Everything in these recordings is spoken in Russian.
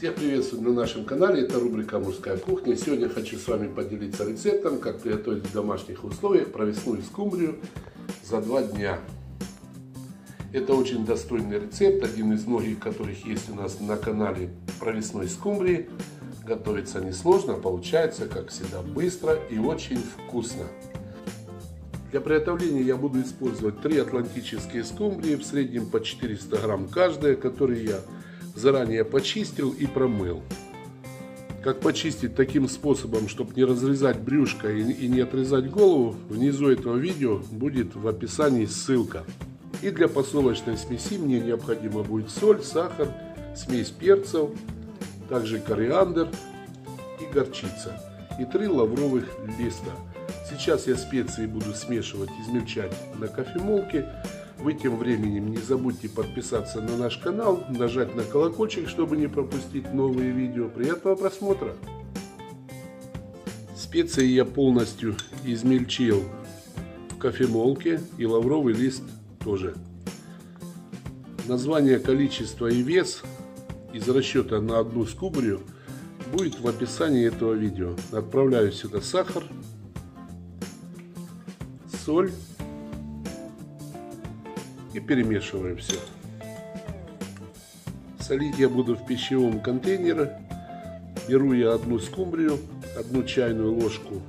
Всех приветствую на нашем канале, это рубрика «Мужская кухня». Сегодня хочу с вами поделиться рецептом, как приготовить в домашних условиях провесную скумбрию за 2 дня. Это очень достойный рецепт, один из многих, которых есть у нас на канале провесной скумбрии. Готовится несложно, получается, как всегда, быстро и очень вкусно. Для приготовления я буду использовать 3 атлантические скумбрии, в среднем по 400 грамм каждая, которые я заранее почистил и промыл. Как почистить? Таким способом, чтобы не разрезать брюшко и не отрезать голову. Внизу этого видео будет в описании ссылка. И для посолочной смеси мне необходимо будет соль, сахар, смесь перцев, также кориандр и горчица. И 3 лавровых листа. Сейчас я специи буду смешивать, измельчать на кофемолке. Вы тем временем не забудьте подписаться на наш канал, нажать на колокольчик, чтобы не пропустить новые видео. Приятного просмотра! Специи я полностью измельчил в кофемолке, и лавровый лист тоже. Название, количество и вес из расчета на 1 скумбрию будет в описании этого видео. Отправляю сюда сахар, соль. И перемешиваем все. Солить я буду в пищевом контейнере. Беру я 1 скумбрию, 1 чайную ложку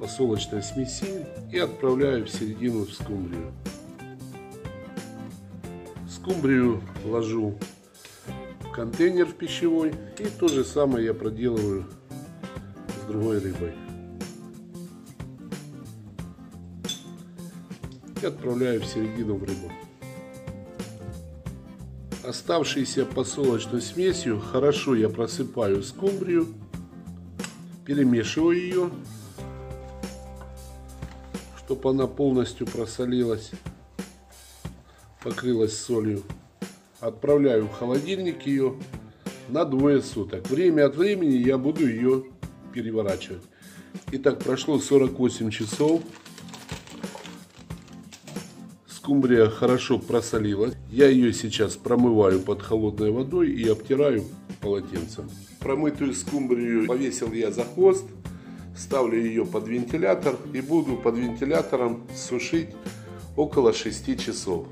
посолочной смеси и отправляю в середину в скумбрию. Скумбрию ложу в контейнер в пищевой, и то же самое я проделываю с другой рыбой. И отправляю в середину в рыбу. Оставшейся посолочной смесью хорошо я просыпаю скумбрию, перемешиваю ее, чтобы она полностью просолилась, покрылась солью. Отправляю в холодильник ее на 2 суток. Время от времени я буду ее переворачивать. Итак, прошло 48 часов. Скумбрия хорошо просолилась. Я ее сейчас промываю под холодной водой и обтираю полотенцем. Промытую скумбрию повесил я за хвост, ставлю ее под вентилятор и буду под вентилятором сушить около 6 часов.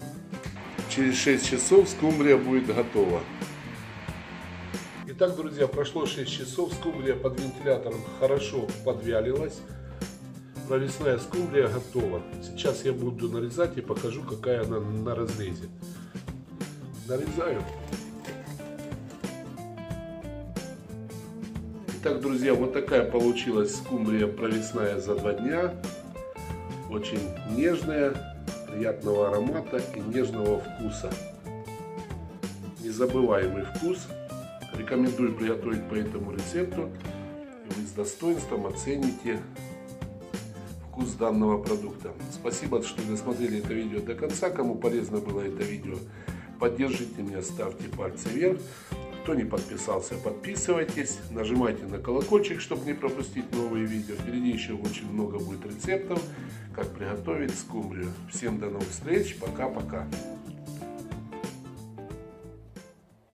Через 6 часов скумбрия будет готова. Итак, друзья, прошло 6 часов, скумбрия под вентилятором хорошо подвялилась. Провесная скумбрия готова. Сейчас я буду нарезать и покажу, какая она на разрезе. Нарезаю. Итак, друзья, вот такая получилась скумбрия провесная за 2 дня. Очень нежная, приятного аромата и нежного вкуса. Незабываемый вкус. Рекомендую приготовить по этому рецепту. И вы с достоинством оцените вкус данного продукта. Спасибо, что досмотрели это видео до конца. Кому полезно было это видео, поддержите меня, ставьте пальцы вверх. Кто не подписался, подписывайтесь, нажимайте на колокольчик, чтобы не пропустить новые видео. Впереди еще очень много будет рецептов, как приготовить скумбрию. Всем до новых встреч, пока-пока.